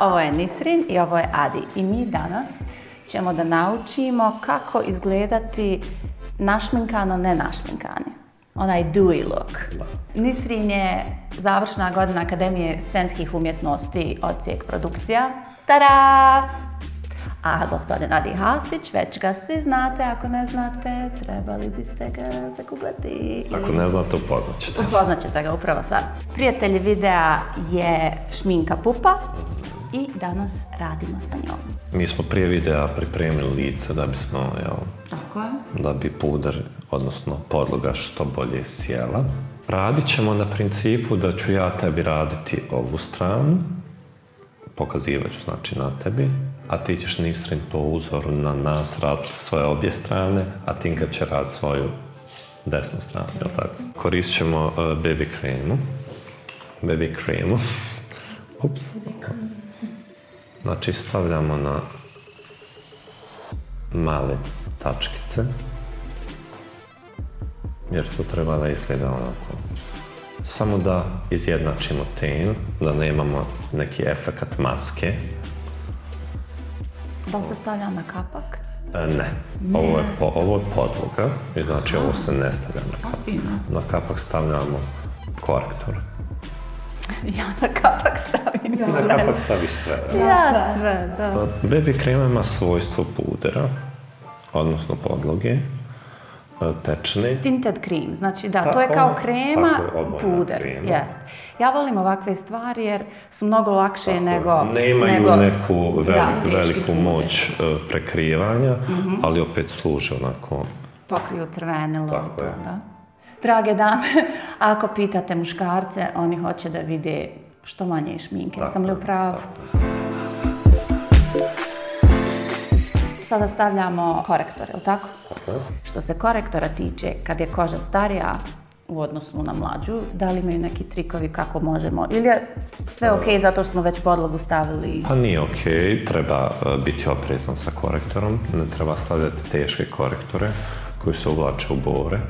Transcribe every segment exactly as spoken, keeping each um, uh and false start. ovo je Nisrin i ovo je Adi i mi danas ćemo da naučimo kako izgledati našminkano, ne našminkani. Onaj dewy look. Nisrin je završna godina Akademije scenskih umjetnosti od Cijek Produkcija. Tada! A gospodin Adi Hasić, već ga svi znate, ako ne znate, trebali biste ga zakuglati. Ako ne znate, upoznat ćete. Upoznat ćete ga upravo sad. Prijatelj videa je šminka pupa i danas radimo sa njom. Mi smo prije videa pripremili lice da bismo, jel, tako je, da bi pudar, odnosno podloga, što bolje sjela. Radit ćemo na principu da ću ja tebi raditi ovu stranu, pokazivat ću znači na tebi, a ti ćeš Nisrin po uzoru na nas raditi svoje obje strane, a Tinka će raditi svoju desnu stranu, jel tako? Koristit ćemo be be creamu. be be creamu. Ups. Znači stavljamo na male tačkice, jer to treba da izgleda onako. Samo da izjednačimo ten, da nemamo neki efekat maske. Da li se stavlja na kapak? Ne, ovo je podloga i znači ovo se ne stavlja na kapak. Na kapak stavljamo korektor. Ja na kapak stavim sve. Na kapak staviš sve. Ja sve, da. be be krema ima svojstvo pudera, odnosno podloge, tečne. Tinted cream, znači da, to je kao krema, puder. Ja volim ovakve stvari jer su mnogo lakše nego... Ne imaju neku veliku moć prekrivanja, ali opet služe onako... Pokriju crvenilo. Tako je. Drage dame, ako pitate muškarce, oni hoće da vide što manje šminke. Sam li u pravu? Sada stavljamo korektor, je li tako? Tako. Što se korektora tiče, kad je koža starija u odnosu na mlađu, da li imaju neki trikovi kako možemo? Ili je sve okej zato što smo već podlogu stavili? Pa nije okej, treba biti oprezan sa korektorom, ne treba stavljati teške korektore koji se uvlače u bore.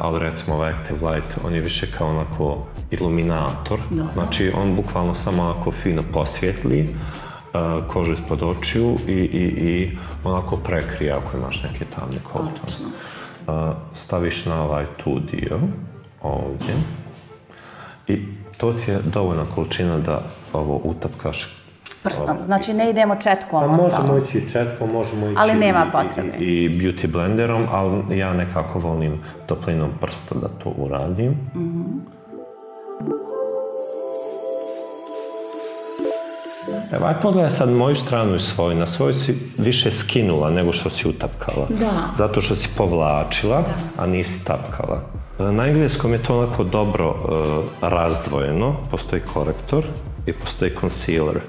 Ali recimo ovaj Active Light, on je više kao onako iluminator, znači on bukvalno samo onako fino posvjetli kožu ispod očiju i onako prekrije ako imaš neke tamne kontone. Staviš na ovaj tu dio, ovdje, i to ti je dovoljna količina da ovo utapkaš prstom, znači ne idemo četkom ostalo. Možemo ići i četkom, možemo ići i beauty blenderom, ali ja nekako volim toplinom prsta da to uradim. Evo, aj pogledaj sad moju stranu i svoju. Na svoju si više skinula nego što si utapkala. Da. Zato što si povlačila, a nisi tapkala. Na engleskom je to onako dobro razdvojeno. Postoji korektor i postoji concealer.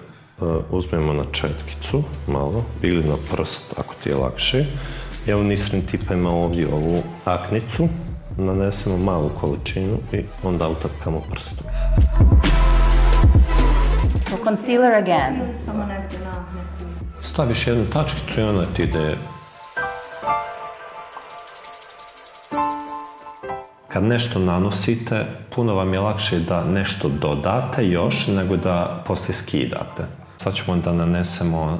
Uzmemo na četkicu, malo, ili na prst, ako ti je lakše. Evo Nisrin tipa ima ovdje ovu aknicu, nanesemo malu količinu i onda utapkamo prstom. Concealer again. Staviš jednu tačkicu i ona ti ide... Kad nešto nanosite, puno vam je lakše da nešto dodate još nego da poslije skidate. Sad ćemo da nanesemo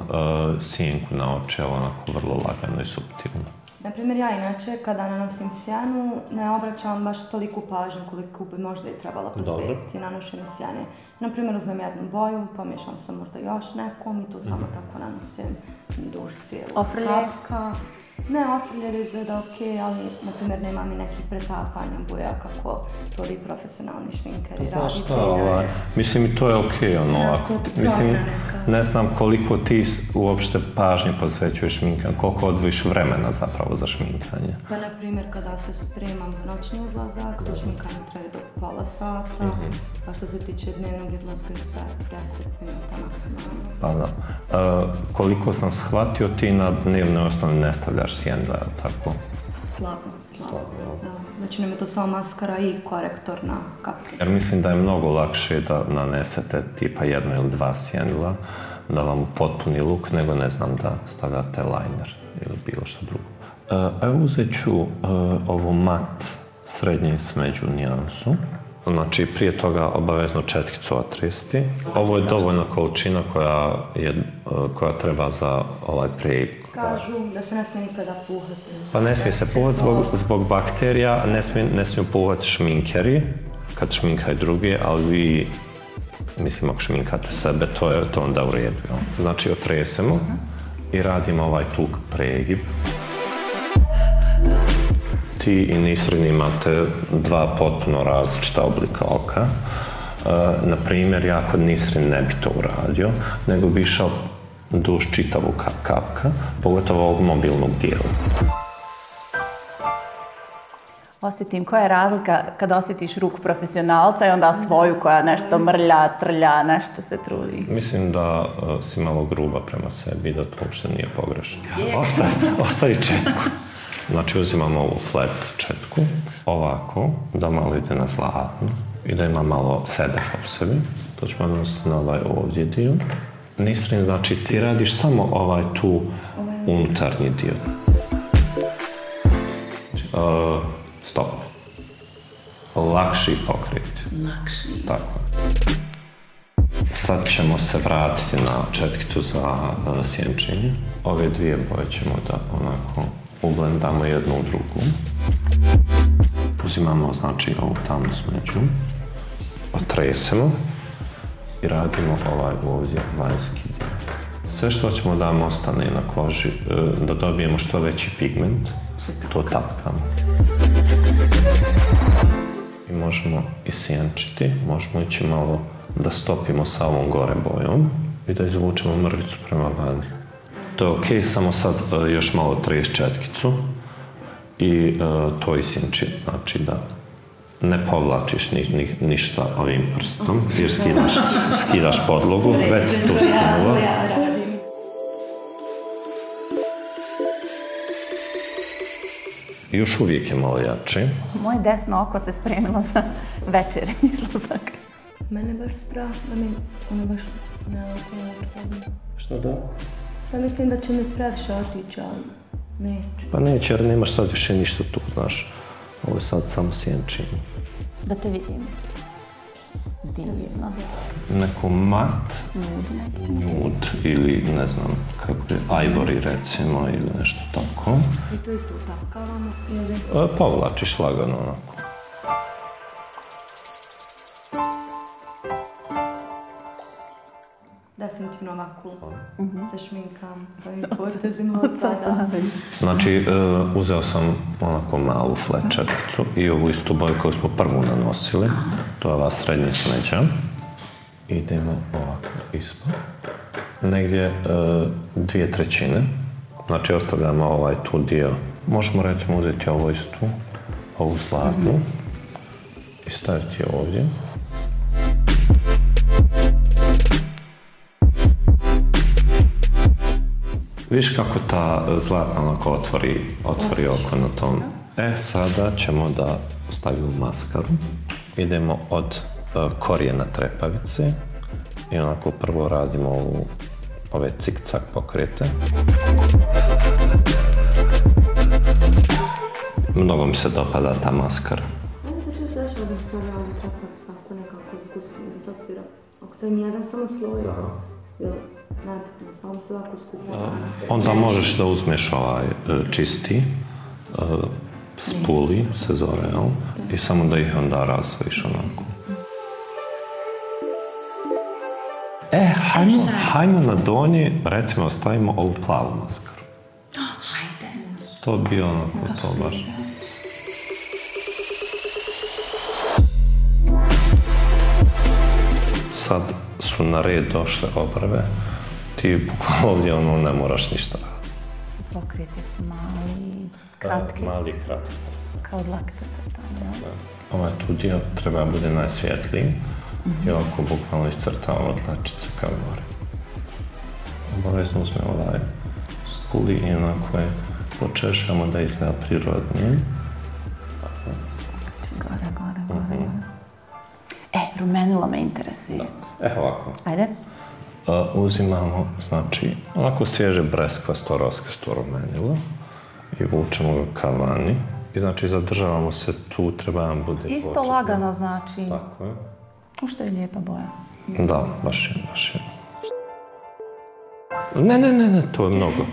sjenku na oči, onako vrlo lagano i suptilno. Naprimjer, ja inače kada nanosim sjenu ne obraćam baš toliku pažnju koliko bi možda i trebala posvetiti nanošenju sjene. Naprimjer, uzmem jednu boju, pomiješam se možda još nekom i tu samo tako nanosim duž cijelu kapka. Ne, ofriljer izgleda okej, ali naprimjer nema mi nekih pretapanja boja kako to vi profesionalni šminkeri radite. Znaš šta, mislim i to je okej, ono ovako. Mislim, ne znam koliko ti uopšte pažnje posvećuješ šminkanju, koliko odvojiš vremena zapravo za šminkanje. Pa naprimjer kada se spremam za noćni izlazak, to šminkanje traje do pola sata, a što se tiče dnevnog izlazka je sve deset minuta maksimalno. Pa da. Koliko sam shvatio, ti na dnevnoj osnovi ne stavljaš sjenda, je li tako? Slabo, slabo. Znači nam je to samo maskara i korektor na kapi. Jer mislim da je mnogo lakše da nanesete tipa jedno ili dva sjendla, da vam potpuni luk, nego ne znam da stavljate liner ili bilo što drugo. Evo uzet ću ovu mat srednje smeđu nijansu Znači, prije toga obavezno četkicu otristi. Ovo je dovoljna količina koja, je, koja treba za ovaj prejip. Kažu da se ne smije nikada puhati. Pa ne smije se puhati zbog, zbog bakterija, ne smiju, ne smiju puhati šminkeri, kad šminkaju drugi, ali vi, mislim, ako šminkate sebe, to je to onda u redu. Znači, otresemo uh -huh. i radimo ovaj tuk pregib. Ti i Nisrin imate dva potpuno različita oblika oka. E, naprimjer, ja kod Nisrin ne bi to uradio, nego bi išao duž čitavu kapka, pogotovo ovog mobilnog dijela. Osjetim, koja je razlika kada osjetiš ruku profesionalca i onda svoju koja nešto mrlja, trlja, nešto se trudi? Mislim da uh, si malo gruba prema sebi, da to uopšte nije pogrešno. Osta, ostavi četku. Znači uzimamo ovu flat četku, ovako, da malo ide na zlatno i da ima malo sedaha u sebi. To ćemo odnositi na ovaj ovdje dio. Nisrin, znači ti radiš samo ovaj tu unutarnji dio. Uh, Stop. Lakši pokret. Lakši. Tako. Sad ćemo se vratiti na četkicu za sjenčenje. Ove dvije boje ćemo da onako ublendamo jednu u drugu. Uzimamo, znači, ovu tamnu smeđu. Otresemo. I radimo ovaj ovdje vanjski dio. Sve što ćemo da nam ostane na koži, da dobijemo što veći pigment, to tapkamo. I možemo isjenčiti, možemo ići malo da stopimo sa ovom gore bojom i da izvučemo mrvicu prema vani. To je okej, samo sad još malo treš četkicu i to isjenči, znači da ne povlačiš ni, ni, ništa ovim prstom, jer skidaš, skidaš podlogu, već si tu skinula. Još uvijek je malo jače. Moje desno oko se spremilo za večernji izlazak. Mene baš strah, da mi ono baš neoliko neočekavno. Što da? Sad mislim da će mi previše otići, ali neću. Pa neće, jer nemaš sad više ništa tu, znaš. Ovo je sad samo sjenčenje. Da te vidim. Divno. Neko mat, nude ili ne znam kako je, ivory recimo ili nešto tako. I to isto utapkavamo ili? Povlačiš lagano onako. Definitivno ovako se šminkam s ovim potezima od sada. Znači, uzeo sam onako malu flečericu i ovu istu boju koju smo prvu nanosili. To je ova srednja smeđa. Idemo ovako ispod. Negdje dvije trećine. Znači, ostavljamo ovaj tu dio. Možemo recimo uzeti ovo istu, ovu zlatnu i staviti je ovdje. Viš kako ta zlatna onako otvori, otvori oko na tom. E, sada ćemo da stavimo maskaru. Idemo od korijena trepavice i onako prvo radimo ovu, ove cik-cak pokrete. Mnogo mi se dopada ta maskara. Onda možeš da uzmeš ovaj čisti, spuli se zove, i samo da ih onda razvojiš onako. E, hajmo, hajmo na donji, recimo, stavimo ovu plavu maskaru. Hajde. To bi onako, to baš. Sad su na red došle obrve. Ti bukvalno ovdje ono ne moraš ništa raditi. Pokreti su mali, kratki. Da, mali, kratki. Kao dlake crtane, jel? Ovaj tu dio treba bude najsvjetliji. Mm -hmm. I ovako bukvalno iscrtavamo dlačice kao gore. Obavezno uzme ovaj skuli i onako je počešljamo da izgleda prirodnije. Gore, gore, gore. Mm -hmm. E, rumenilo me interesuje. Da. E, ovako. Ajde. Uh, uzimamo, znači, onako svježe breskvasto, roskasto rumenilo i vučemo ga ka vani I znači zadržavamo se tu, treba nam bude početno. Isto lagano znači. Tako je. Ušto je lijepa boja. Da, baš je, baš je. Ne, ne, ne, to je mnogo.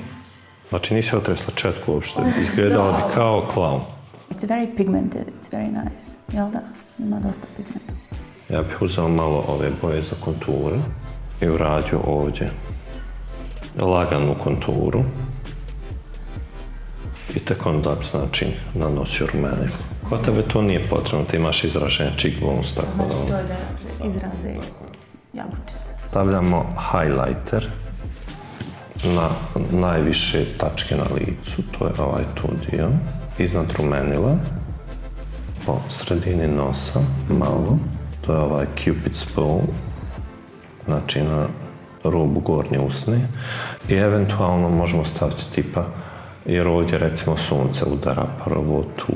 Znači nisi otresla četku uopšte, izgledala bi kao klaun. It's very pigmented, it's very nice. Jel da? Ima dosta pigmenta. Ja bih uzeo malo ove boje za konture i uradio ovdje laganu konturu. I tako onda, znači, nanosio rumene. Kod tebe to nije potrebno, ti imaš izražen cheekbones, tako da... Znači, to je da izraze jabučice. Stavljamo highlighter na najviše tačke na licu, to je ovaj tu dio. Iznad rumenila, po sredini nosa, malo. To je ovaj Cupid's bow, znači na rubu gornje usne. I eventualno možemo staviti tipa, jer ovdje recimo sunce udara prvo tu.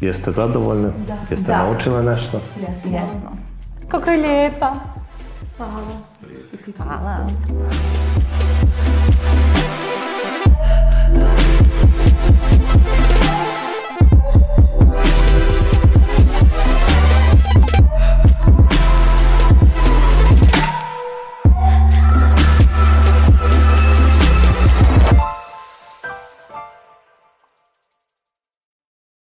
Jeste zadovoljni? Da. Jeste naučile nešto? Jesmo. Kako je lijepa. Hvala. Hvala.